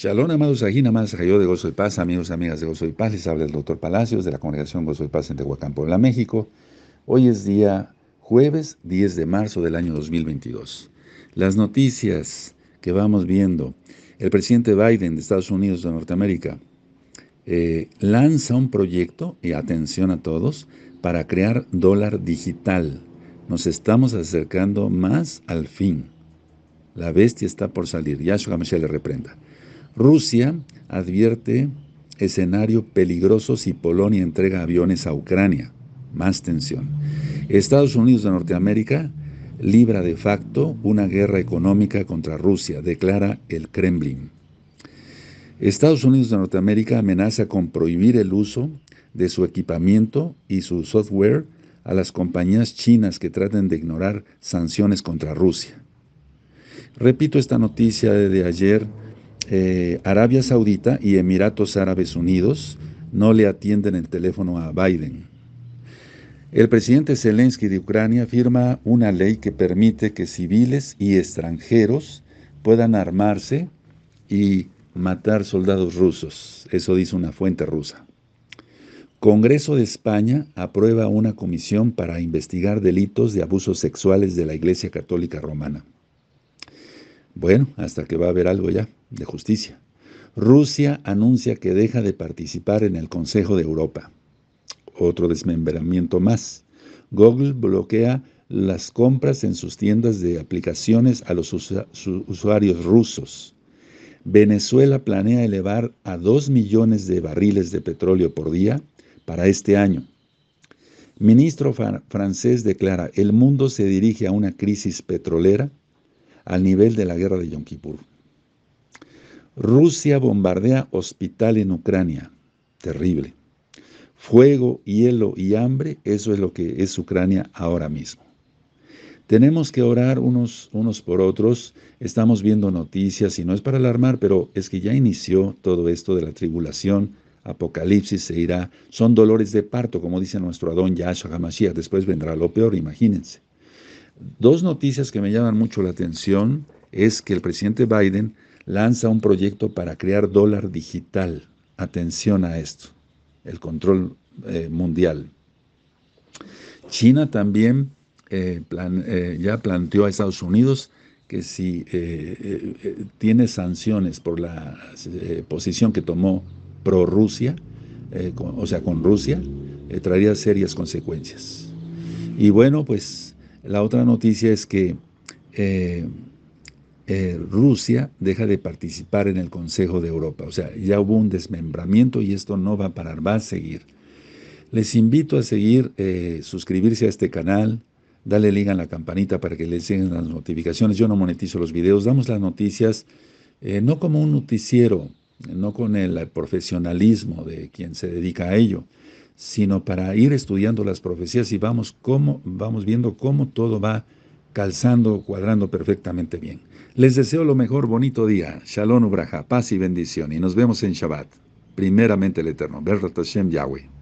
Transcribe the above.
Shalom, amados, ajín, amados, de Gozo y Paz, amigos, amigas de Gozo y Paz. Les habla el doctor Palacios de la Congregación Gozo y Paz en Tehuacán, Puebla, México. Hoy es día jueves 10 de marzo del año 2022. Las noticias que vamos viendo. El presidente Biden de Estados Unidos de Norteamérica lanza un proyecto, y atención a todos, para crear dólar digital. Nos estamos acercando más al fin. La bestia está por salir. Yashua Mashiach le reprenda. Rusia advierte escenario peligroso si Polonia entrega aviones a Ucrania. Más tensión. Estados Unidos de Norteamérica libra de facto una guerra económica contra Rusia, declara el Kremlin. Estados Unidos de Norteamérica amenaza con prohibir el uso de su equipamiento y su software a las compañías chinas que traten de ignorar sanciones contra Rusia. Repito esta noticia de ayer. Arabia Saudita y Emiratos Árabes Unidos no le atienden el teléfono a Biden. El presidente Zelensky de Ucrania firma una ley que permite que civiles y extranjeros puedan armarse y matar soldados rusos. Eso dice una fuente rusa. Congreso de España aprueba una comisión para investigar delitos de abusos sexuales de la Iglesia Católica Romana. Bueno, hasta que va a haber algo ya de justicia. Rusia anuncia que deja de participar en el Consejo de Europa. Otro desmembramiento más. Google bloquea las compras en sus tiendas de aplicaciones a los usuarios rusos. Venezuela planea elevar a 2 millones de barriles de petróleo por día para este año. Ministro francés declara: el mundo se dirige a una crisis petrolera al nivel de la guerra de Yom Kippur. Rusia bombardea hospital en Ucrania. Terrible. Fuego, hielo y hambre, eso es lo que es Ucrania ahora mismo. Tenemos que orar unos por otros. Estamos viendo noticias y no es para alarmar, pero es que ya inició todo esto de la tribulación. Apocalipsis se irá. Son dolores de parto, como dice nuestro Adón Yahshua Hamashiach. Después vendrá lo peor, imagínense. Dos noticias que me llaman mucho la atención es que el presidente Biden lanza un proyecto para crear dólar digital. Atención a esto, el control mundial. China también ya planteó a Estados Unidos que si tiene sanciones por la posición que tomó pro-Rusia, con Rusia, traería serias consecuencias. Y bueno, pues la otra noticia es que Rusia deja de participar en el Consejo de Europa. O sea, ya hubo un desmembramiento y esto no va a parar, va a seguir. Les invito a seguir, suscribirse a este canal, dale like a la campanita para que les lleguen las notificaciones. Yo no monetizo los videos, damos las noticias, no como un noticiero, no con el profesionalismo de quien se dedica a ello, sino para ir estudiando las profecías y vamos viendo cómo todo va calzando, cuadrando perfectamente bien. Les deseo lo mejor, bonito día. Shalom, ubraja, paz y bendición. Y nos vemos en Shabbat. Primeramente el Eterno. Berratashem Yahweh.